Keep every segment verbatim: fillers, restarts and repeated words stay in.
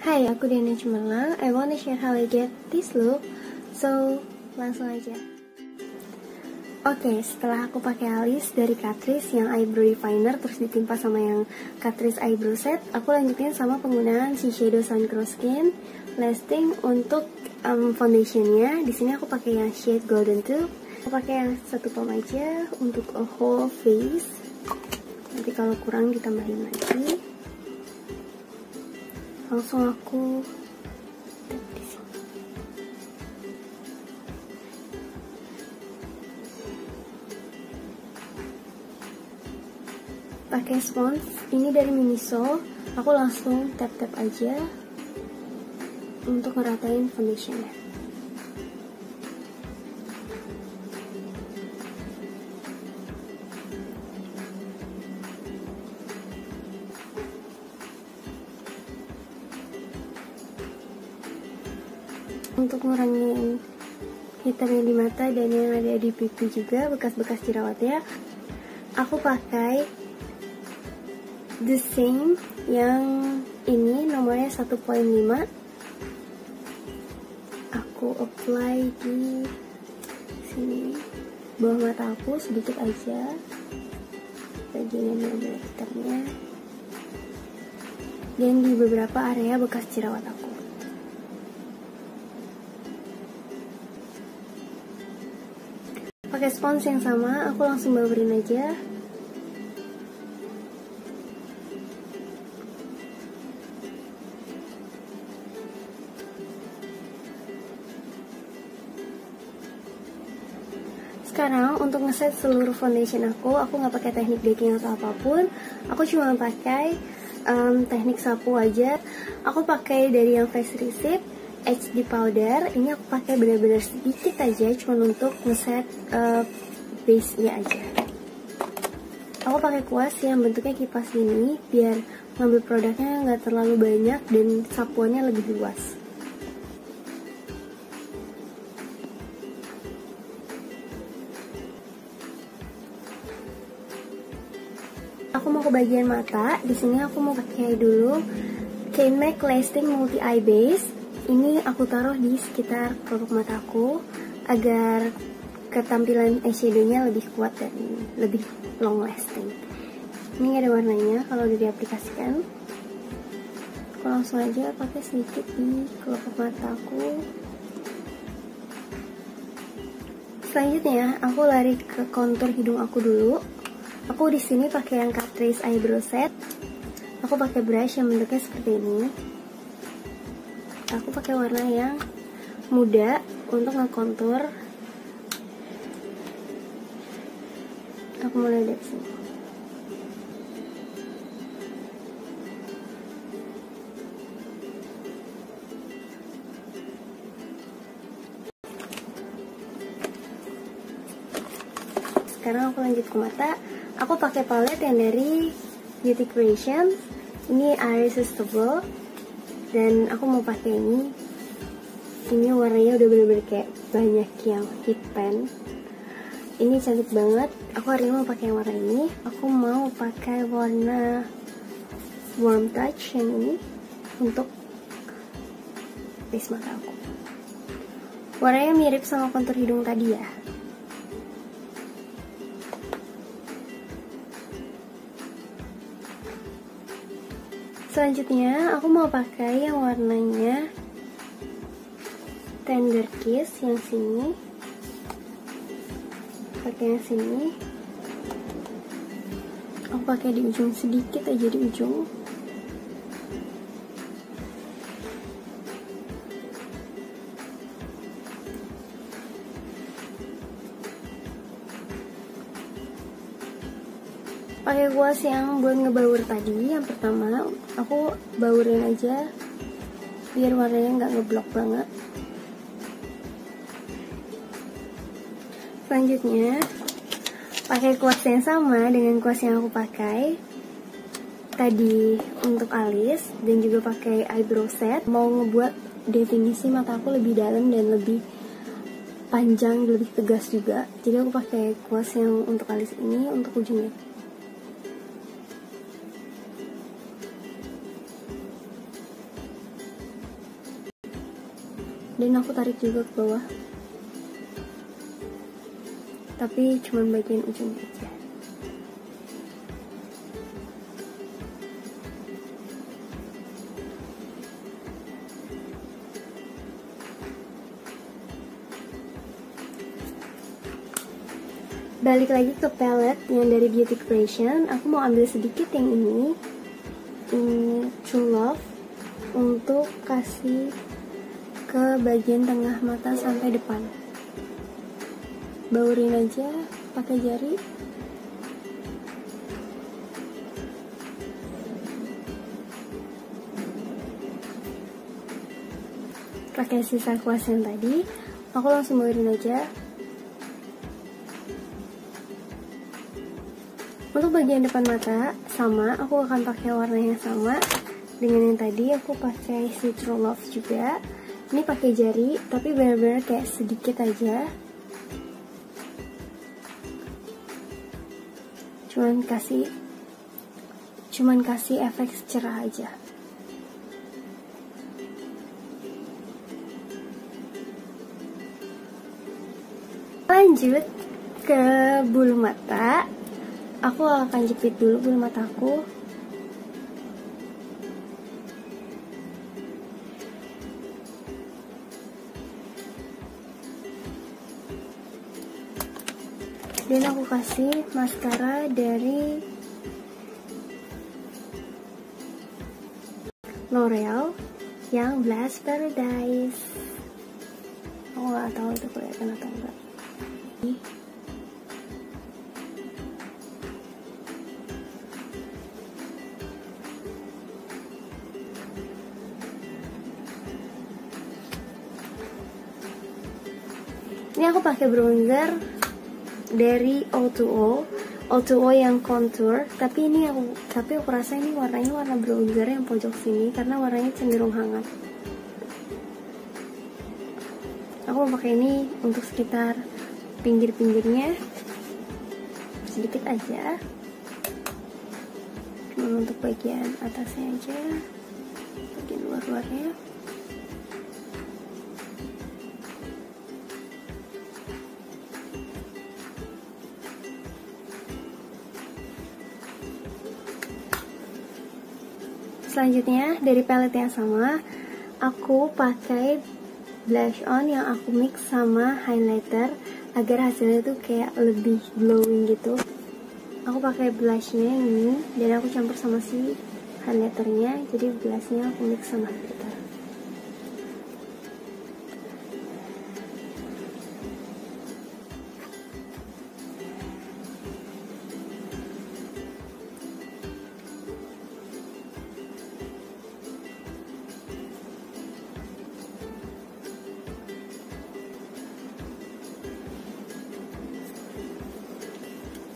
Hai, aku Diana Cemerlang. I want to share how I get this look. So, langsung aja. Oke, okay, setelah aku pakai alis dari Catrice yang eyebrow refiner terus ditimpa sama yang Catrice eyebrow set, aku lanjutin sama penggunaan Seeshadow Suncrow Skin Lasting untuk um, foundationnya. Di sini aku pakai yang shade Golden Tube. Aku pakai yang satu pom aja untuk a whole face. Nanti kalau kurang ditambahin lagi. Langsung aku tap di sini. Pakai spons ini dari Miniso, aku langsung tap-tap aja untuk ngeratain foundationnya. Untuk ngurangin hitamnya di mata dan yang ada di pipi juga, bekas-bekas jerawatnya, aku pakai the same yang ini nomornya satu koma lima. Aku apply di sini bawah mata aku sedikit aja bagian yang ada hitamnya dan di beberapa area bekas jerawat aku. Pakai spons yang sama, aku langsung baberin aja. Sekarang untuk ngeset seluruh foundation aku, aku nggak pakai teknik baking atau apapun. Aku cuma pakai um, teknik sapu aja. Aku pakai dari yang Face Receipt H D powder, ini aku pakai benar-benar sedikit aja, cuma untuk ngeset uh, base-nya aja. Aku pakai kuas yang bentuknya kipas ini, biar ngambil produknya nggak terlalu banyak dan sapuannya lebih luas. Aku mau ke bagian mata, di sini aku mau pakai dulu K M A C Lasting Multi Eye Base. Ini aku taruh di sekitar pelupuk mataku agar ketampilan eyeshadownya lebih kuat dan lebih long lasting. Ini ada warnanya kalau udah diaplikasikan. Aku langsung aja pakai sedikit di pelupuk mataku. Selanjutnya aku lari ke kontur hidung aku dulu. Aku di sini pakai yang Catrice eyebrow set. Aku pakai brush yang bentuknya seperti ini. Aku pakai warna yang muda untuk ngekontur. Aku mulai dari sini. Sekarang aku lanjut ke mata. Aku pakai palet yang dari Beauty Creations. Ini Irresistible. Dan aku mau pakai ini. Ini warnanya udah bener-bener kayak banyak yang hitam. Ini cantik banget. Aku hari ini mau pakai warna ini. Aku mau pakai warna Warm Touch yang ini untuk base mata aku. Warnanya mirip sama kontur hidung tadi ya. Selanjutnya aku mau pakai yang warnanya Tender Kiss yang sini, pakai yang sini. Aku pakai di ujung sedikit aja, di ujung. Pakai kuas yang buat ngebaur tadi, yang pertama aku baurin aja biar warnanya nggak ngeblok banget. Selanjutnya pakai kuas yang sama dengan kuas yang aku pakai tadi untuk alis dan juga pakai eyebrow set. Mau ngebuat definisi mata aku lebih dalam dan lebih panjang, lebih tegas juga. Jadi aku pakai kuas yang untuk alis ini untuk ujungnya. dan aku tarik juga ke bawah, tapi cuma bagian ujung aja. Balik lagi ke palette yang dari Beauty Creation, aku mau ambil sedikit yang ini, ini True Love, untuk kasih ke bagian tengah mata sampai depan. Baurin aja pakai jari. Pakai sisa kuas yang tadi, aku langsung baurin aja. Untuk bagian depan mata sama, aku akan pakai warna yang sama dengan yang tadi. Aku pakai si True Love juga. Ini pakai jari, tapi benar-benar kayak sedikit aja. Cuman kasih, cuman kasih efek cerah aja. Lanjut ke bulu mata. Aku akan jepit dulu bulu mataku. Dan aku kasih maskara dari L'Oreal yang Blast Paradise. Aku gak tahu itu kelihatan atau enggak. Ini aku pakai bronzer dari O two O, O two O yang contour, tapi ini aku, tapi aku rasa ini warnanya warna bronzer yang pojok sini karena warnanya cenderung hangat. Aku pakai ini untuk sekitar pinggir-pinggirnya, sedikit aja, cuma untuk bagian atasnya aja, bagian luar-luarnya. Selanjutnya dari palette yang sama, aku pakai blush on yang aku mix sama highlighter agar hasilnya tuh kayak lebih glowing gitu. Aku pakai blushnya ini dan aku campur sama si highlighternya, jadi blushnya aku mix sama highlighter.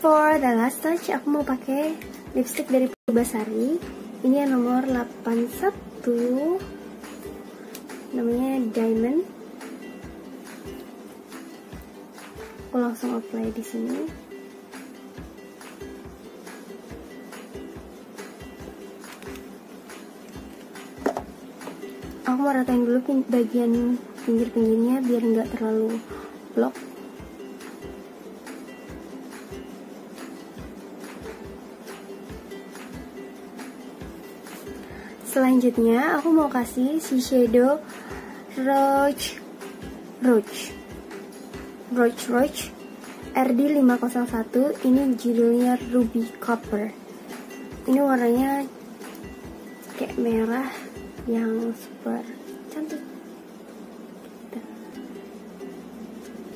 For the last touch, aku mau pakai lipstick dari Purbasari. Ini yang nomor delapan puluh satu, namanya Diamond. Aku langsung apply di sini. Aku mau ratain dulu bagian pinggir-pinggirnya biar nggak terlalu block. Selanjutnya aku mau kasih Seeshadow Roach Roach Roach Roach R D lima nol satu. Ini judulnya Ruby Copper. Ini warnanya kayak merah yang super cantik.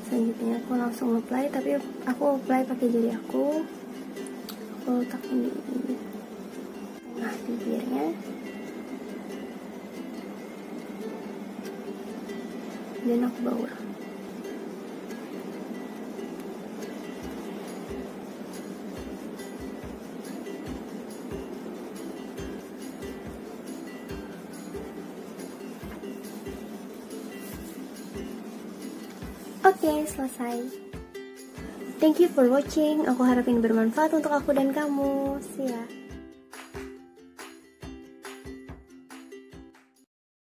Selanjutnya aku langsung apply, tapi aku apply pakai jari aku. Aku letakin di tengah bibirnya. Dan aku baur. Oke, selesai. Thank you for watching. Aku harapin bermanfaat untuk aku dan kamu. See ya.